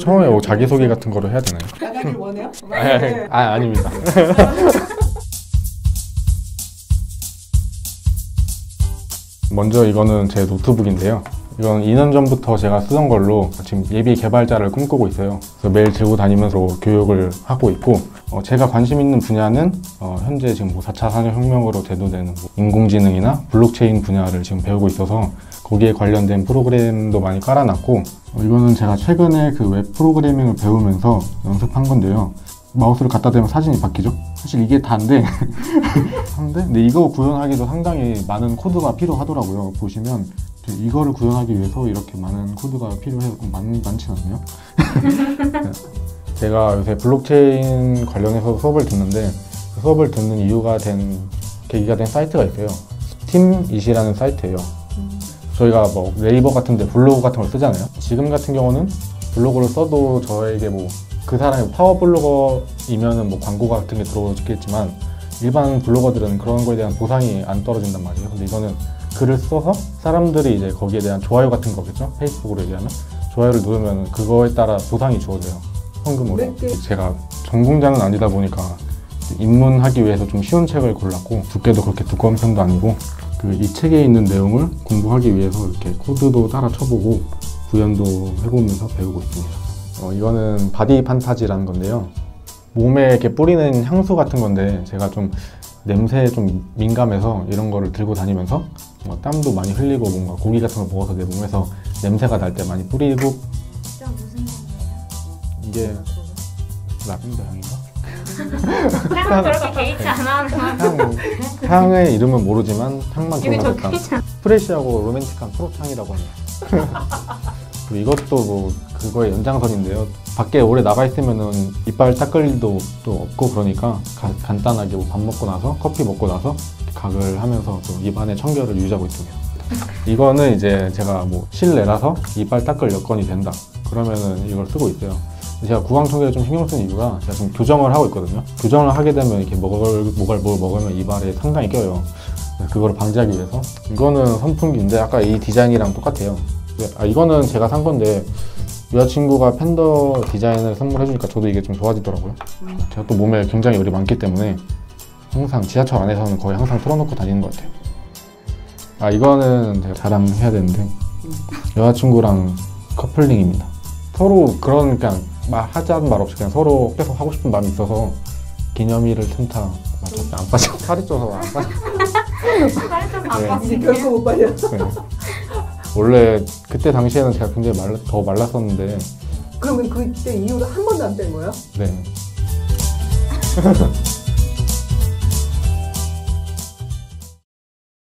처음에 뭐 자기소개 같은 거를 해야 되나요? 나가길 원해요? 아닙니다. 먼저 이거는 제 노트북인데요. 이건 2년 전부터 제가 쓰던 걸로 지금 예비 개발자를 꿈꾸고 있어요. 그래서 매일 들고 다니면서 교육을 하고 있고, 제가 관심 있는 분야는 현재 지금 뭐 4차 산업혁명으로 대두되는 뭐 인공지능이나 블록체인 분야를 지금 배우고 있어서 거기에 관련된 프로그램도 많이 깔아놨고, 이거는 제가 최근에 그 웹 프로그래밍을 배우면서 연습한 건데요. 마우스를 갖다 대면 사진이 바뀌죠? 사실 이게 다인데 근데 이거 구현하기도 상당히 많은 코드가 필요하더라고요. 보시면 이거를 구현하기 위해서 이렇게 많은 코드가 필요해서 많진 않네요. 제가 요새 블록체인 관련해서 수업을 듣는데, 그 수업을 듣는 계기가 된 사이트가 있어요. 스팀잇이라는 사이트예요. 저희가 뭐 네이버 같은데 블로그 같은 걸 쓰잖아요. 지금 같은 경우는 블로그를 써도 저에게 뭐 그 사람이 파워 블로거이면은 뭐 광고 같은 게 들어오겠지만, 일반 블로거들은 그런 거에 대한 보상이 안 떨어진단 말이에요. 근데 이거는 글을 써서 사람들이 이제 거기에 대한 좋아요 같은 거겠죠? 페이스북으로 얘기하면 좋아요를 누르면 그거에 따라 보상이 주어져요. 현금으로. 제가 전공자는 아니다 보니까 입문하기 위해서 좀 쉬운 책을 골랐고, 두께도 그렇게 두꺼운 편도 아니고, 그 이 책에 있는 내용을 공부하기 위해서 이렇게 코드도 따라 쳐보고 구현도 해보면서 배우고 있습니다. 이거는 바디 판타지라는 건데요. 몸에 이렇게 뿌리는 향수 같은 건데, 제가 좀 냄새에 좀 민감해서 이런 거를 들고 다니면서 땀도 많이 흘리고 뭔가 고기 같은 걸 먹어서 내 몸에서 냄새가 날 때 많이 뿌리고. 진짜 무슨 냄새야? 이게 라벤더 향인가? 향은 그렇게 개의치 않아. 향의 이름은 모르지만 향만 기억나겠다. 프레시하고 로맨틱한 프로창이라고 합니다. 이것도 뭐 그거의 연장선인데요. 밖에 오래 나가 있으면은 이빨 닦을 일도 또 없고, 그러니까 간단하게 뭐 밥 먹고 나서, 커피 먹고 나서 각을 하면서 또 입안의 청결을 유지하고 있습니다. 이거는 이제 제가 뭐 실내라서 이빨 닦을 여건이 된다 그러면은 이걸 쓰고 있어요. 제가 구강청결을 좀 신경 쓰는 이유가, 제가 지금 교정을 하고 있거든요. 교정을 하게 되면 이렇게 뭘 먹으면 이빨에 상당히 껴요. 그걸 방지하기 위해서. 이거는 선풍기인데 아까 이 디자인이랑 똑같아요. 이거는 제가 산 건데, 여자친구가 팬더 디자인을 선물해주니까 저도 이게 좀 좋아지더라고요. 제가 또 몸에 굉장히 열이 많기 때문에 항상 지하철 안에서는 거의 항상 틀어놓고 다니는 것 같아요. 이거는 제가 자랑해야 되는데, 여자친구랑 커플링입니다. 서로 그러니까 하자는 말 없이 그냥 서로 계속 하고 싶은 마음이 있어서 기념일을 틈타 절대 안 빠져. 살이 쪄서 안 빠져. 살이 쪄서 안 빠지지. 결코 못 빠져. 원래 그때 당시에는 제가 굉장히 더 말랐었는데. 그러면 그때 이후로 한 번도 안 뺀 거예요? 네.